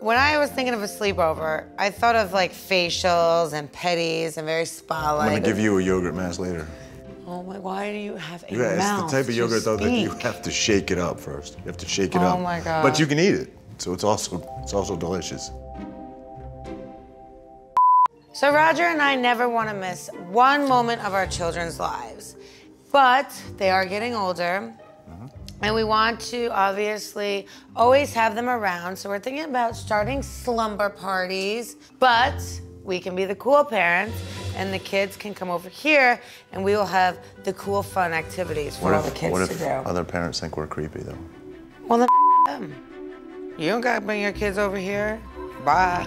When I was thinking of a sleepover, I thought of like facials and pedis and very spa-like. I'm gonna give you a yogurt mask later. Oh my, why do you have a mouth? It's the type of yogurt though that you have to shake it up first. You have to shake it up. Oh my God. But you can eat it, so it's also delicious. So Roger and I never want to miss one moment of our children's lives, but they are getting older. And we want to obviously always have them around, so we're thinking about starting slumber parties, but we can be the cool parents and the kids can come over here and we will have the cool fun activities for all the kids to do. What if other parents think we're creepy though? Well then them. You don't gotta bring your kids over here. Bye.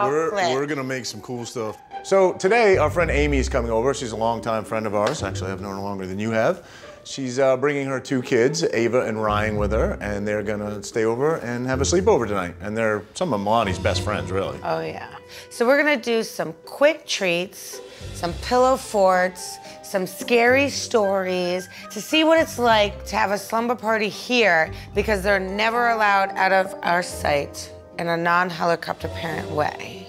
We're gonna make some cool stuff. So today, our friend Amy's coming over. She's a longtime friend of ours. Actually, I've known her longer than you have. She's bringing her two kids, Ava and Ryan, with her, and they're gonna stay over and have a sleepover tonight. And they're some of Meilani's best friends, really. Oh yeah. So we're gonna do some quick treats, some pillow forts, some scary stories, to see what it's like to have a slumber party here, because they're never allowed out of our sight in a non-helicopter parent way.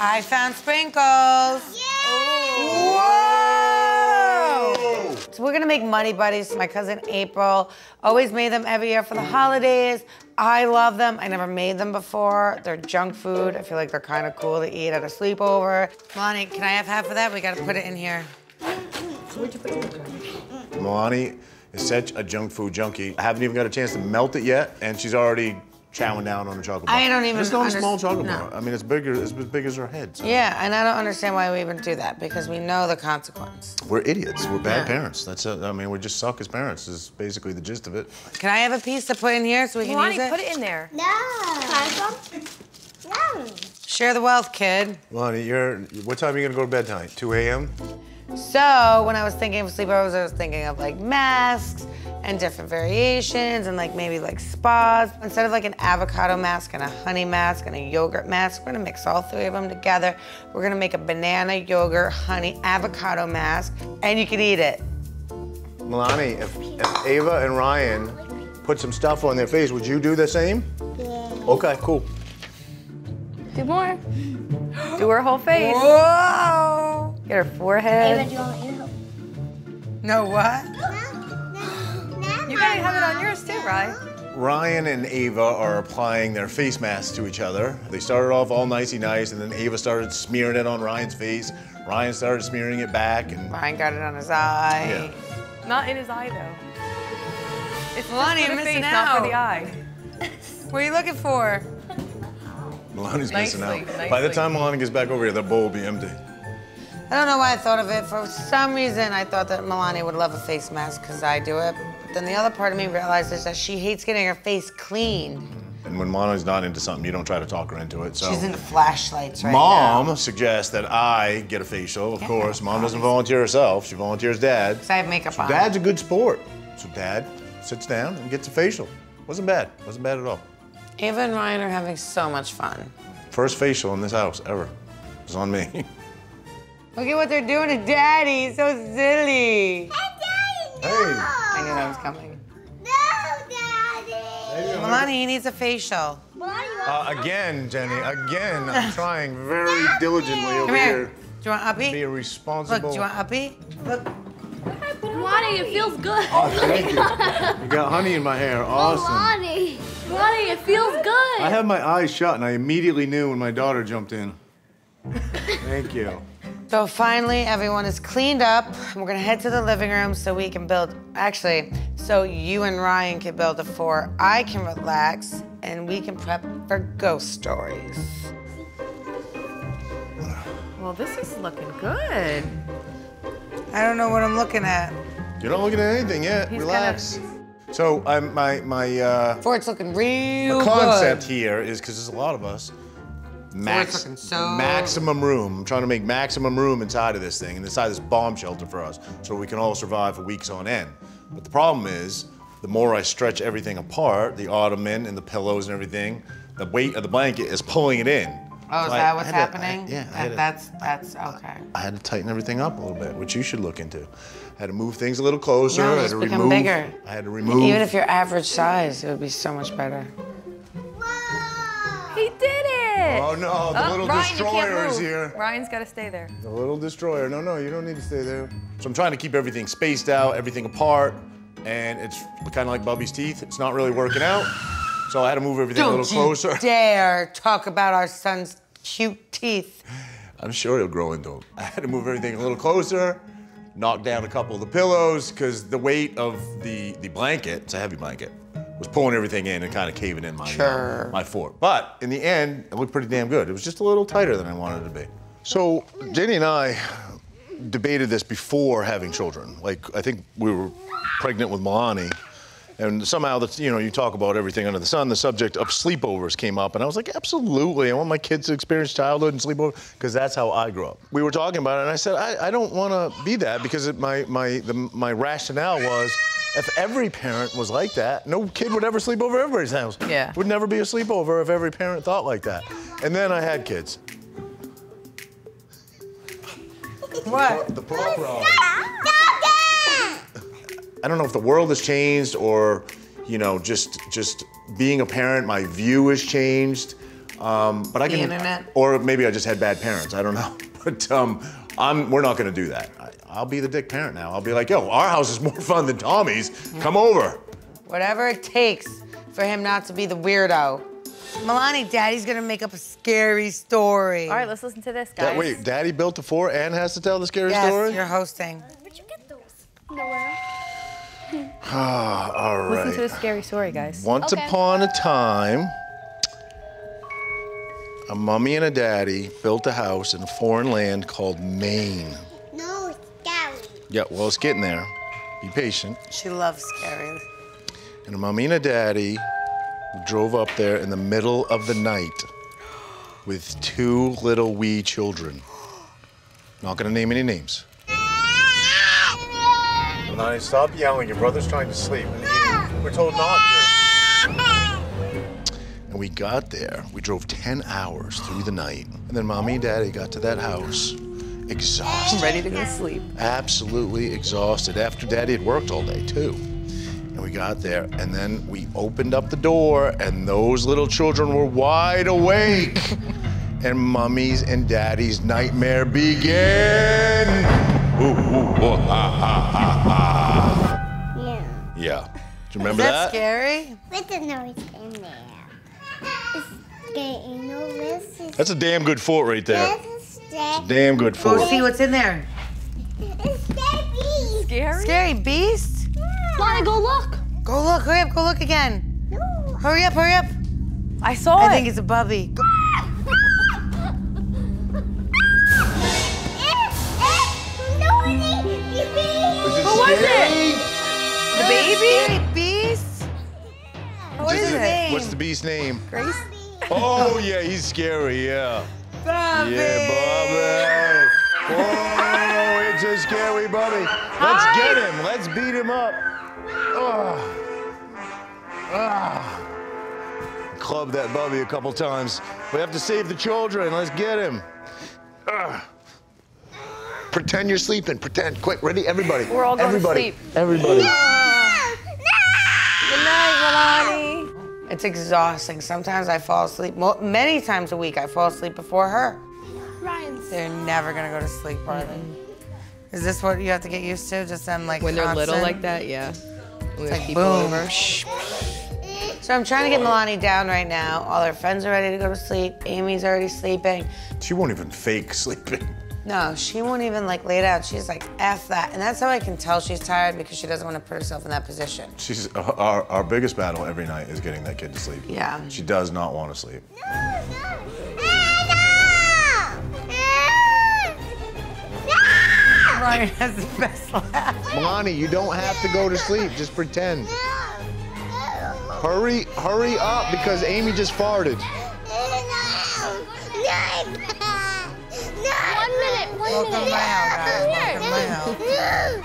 I found sprinkles. Yay! Whoa! So we're gonna make money buddies. My cousin April always made them every year for the holidays. I love them. I never made them before. They're junk food. I feel like they're kind of cool to eat at a sleepover. Meilani, can I have half of that? We gotta put it in here. Where'd you put it? Meilani is such a junk food junkie. I haven't even got a chance to melt it yet, and she's already chowing down on a chocolate bar. I don't even understand. It's not a small chocolate bar. I mean, it's bigger. It's as big as her head. So. Yeah, and I don't understand why we even do that, because we know the consequence. We're idiots. We're bad parents. That's it. I mean, we just suck as parents is basically the gist of it. Can I have a piece to put in here so we can use it? Meilani, put it in there. No. Can I go? No. Share the wealth, kid. Meilani, what time are you gonna go to bed tonight? 2 a.m.? So when I was thinking of sleepovers, I was thinking of like masks and different variations and like maybe like spas. Instead of like an avocado mask and a honey mask and a yogurt mask, we're gonna mix all three of them together. We're gonna make a banana, yogurt, honey, avocado mask, and you can eat it. Meilani, if Ava and Ryan put some stuff on their face, would you do the same? Yeah. Okay, cool. Do more. Do her whole face. Whoa! Get her forehead. Ava, do you want your help? No, what? You gotta have it on yours too, Ryan. Ryan and Ava are applying their face masks to each other. They started off all nicey-nice, and then Ava started smearing it on Ryan's face. Ryan started smearing it back, and Ryan got it on his eye. Yeah. Not in his eye, though. It's Meilani, you're missing out. Not for the eye. What are you looking for? Meilani's missing out. By the time Meilani gets back over here, the bowl will be empty. I don't know why I thought of it. For some reason, I thought that Meilani would love a face mask because I do it. But then the other part of me realizes that she hates getting her face cleaned. And when Meilani's not into something, you don't try to talk her into it. So she's into flashlights right now. Mom suggests that I get a facial, of course. Mom doesn't volunteer herself. She volunteers Dad. Because I have makeup on. Dad's a good sport. So Dad sits down and gets a facial. Wasn't bad. Wasn't bad at all. Ava and Ryan are having so much fun. First facial in this house ever. It was on me. Look at what they're doing to Daddy. He's so silly. Hey, Daddy, no! Hey. I knew that was coming. No, Daddy! Meilani, he needs a facial. Again, Jenni, again. I'm trying very diligently over here. Do you want uppy? Be a responsible... Look, do you want uppy? Look. Meilani, it feels good. Oh, thank you. You got honey in my hair. Awesome. Meilani. Meilani, it feels good. I had my eyes shut, and I immediately knew when my daughter jumped in. Thank you. So finally, everyone is cleaned up. We're gonna head to the living room so we can build, actually, so you and Ryan can build a fort. I can relax, and we can prep for ghost stories. Well, this is looking good. I don't know what I'm looking at. You're not looking at anything yet. Relax. So my fort's looking real good. The concept here is, because there's a lot of us, maximum room. I'm trying to make maximum room inside of this thing and inside this bomb shelter for us so we can all survive for weeks on end. But the problem is, the more I stretch everything apart, the ottoman and the pillows and everything, the weight of the blanket is pulling it in. Oh, is that what's happening? Yeah. That's okay. I had to tighten everything up a little bit, which you should look into. I had to move things a little closer. No, I had to remove. Bigger. I had to remove. Even if you're average size, it would be so much better. Whoa! He did it! Oh no, the little Ryan, destroyer is here. Ryan's got to stay there. The little destroyer. No, no, you don't need to stay there. So I'm trying to keep everything spaced out, everything apart, and it's kind of like Bubby's teeth. It's not really working out. So I had to move everything a little closer. Don't you dare talk about our son's cute teeth. I'm sure he'll grow into them. I had to move everything a little closer, knock down a couple of the pillows, because the weight of the blanket, it's a heavy blanket, was pulling everything in and kind of caving in my, my fort. But in the end, it looked pretty damn good. It was just a little tighter than I wanted it to be. So Jenni and I debated this before having children. Like, I think we were pregnant with Meilani. And somehow, you know, you talk about everything under the sun, the subject of sleepovers came up, and I was like, absolutely, I want my kids to experience childhood and sleepover, because that's how I grew up. We were talking about it, and I said, I don't want to be that, because my rationale was, if every parent was like that, no kid would ever sleep over everybody's house. Yeah. Would never be a sleepover if every parent thought like that. And then I had kids. What? The poor bro. I don't know if the world has changed or, you know, just being a parent, my view has changed. But I can, the internet? Or maybe I just had bad parents. I don't know. But we're not going to do that. I'll be the dick parent now. I'll be like, yo, our house is more fun than Tommy's. Come over. Whatever it takes for him not to be the weirdo. Meilani, Daddy's going to make up a scary story. All right, let's listen to this, guys. Wait, Daddy built the fort and has to tell the scary story? Yes, you're hosting. Where'd you get those? Nowhere. All right. Listen to a scary story, guys. Once upon a time, a mummy and a daddy built a house in a foreign land called Maine. No, it's scary. Yeah, well, it's getting there. Be patient. She loves scary. And a mummy and a daddy drove up there in the middle of the night with two little wee children. Not gonna name any names. Stop yelling, your brother's trying to sleep. We're told not to. And we got there, we drove 10 hours through the night, and then Mommy and Daddy got to that house exhausted. I'm ready to go to sleep. Absolutely exhausted, after Daddy had worked all day too. And we got there, and then we opened up the door, and those little children were wide awake. And Mommy's and Daddy's nightmare began. Ooh, ooh, oh, ha, ha, ha, ha. Yeah. Yeah. Do you remember that? Is that scary? With the noise in there. It's getting nervous. That's a damn good fort right there. It's a damn good fort. Go see what's in there. It's scary beast. Scary? Scary beast? Yeah. Lonnie, go look. Go look. Hurry up. Go look again. No. Hurry up. Hurry up. I saw it. I think it's a bubby. Go The baby? Beast? What is his name? What's the beast's name? Grace? Oh, yeah, he's scary, yeah. Bubby! Yeah, Bubby! Oh, it's a scary Bubby. Let's get him. Let's beat him up. Oh. Oh. Club that Bubby a couple times. We have to save the children. Let's get him. Oh. Pretend you're sleeping. Pretend. Quick. Ready? Everybody. We're all going to sleep. Everybody. No! No! Good night, Meilani. It's exhausting. Sometimes I fall asleep. Many times a week I fall asleep before her. Ryan's. They're never going to go to sleep, Barton. Is this what you have to get used to? Just them, like, when they're little like that, yeah. It's like, boom. Over. So I'm trying to get Meilani down right now. All her friends are ready to go to sleep. Amy's already sleeping. She won't even fake sleeping. No, she won't even like lay down. She's like, F that. And that's how I can tell she's tired, because she doesn't want to put herself in that position. She's our biggest battle every night is getting that kid to sleep. Yeah. She does not want to sleep. No, no. No! Ryan has the best laugh. Meilani, you don't have to go to sleep. Just pretend. No, no. Hurry up, because Amy just farted. No, no. Walk them out, walk them out.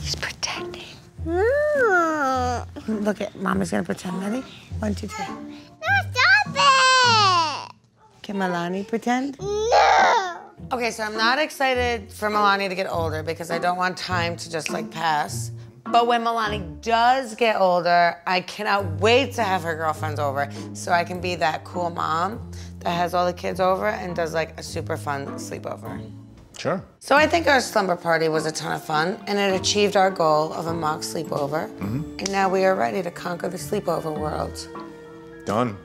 He's pretending. Look at Mama's gonna pretend. Ready? 1, 2, 3. No, stop it! Can Meilani pretend? No. Okay, so I'm not excited for Meilani to get older because I don't want time to just like pass. But when Meilani does get older, I cannot wait to have her girlfriends over so I can be that cool mom that has all the kids over and does like a super fun sleepover. Sure. So I think our slumber party was a ton of fun and it achieved our goal of a mock sleepover. And now we are ready to conquer the sleepover world. Done.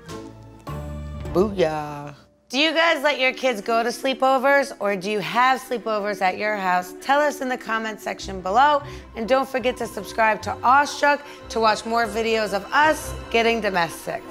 Booyah. Do you guys let your kids go to sleepovers or do you have sleepovers at your house? Tell us in the comment section below and don't forget to subscribe to Awestruck to watch more videos of us getting domestic.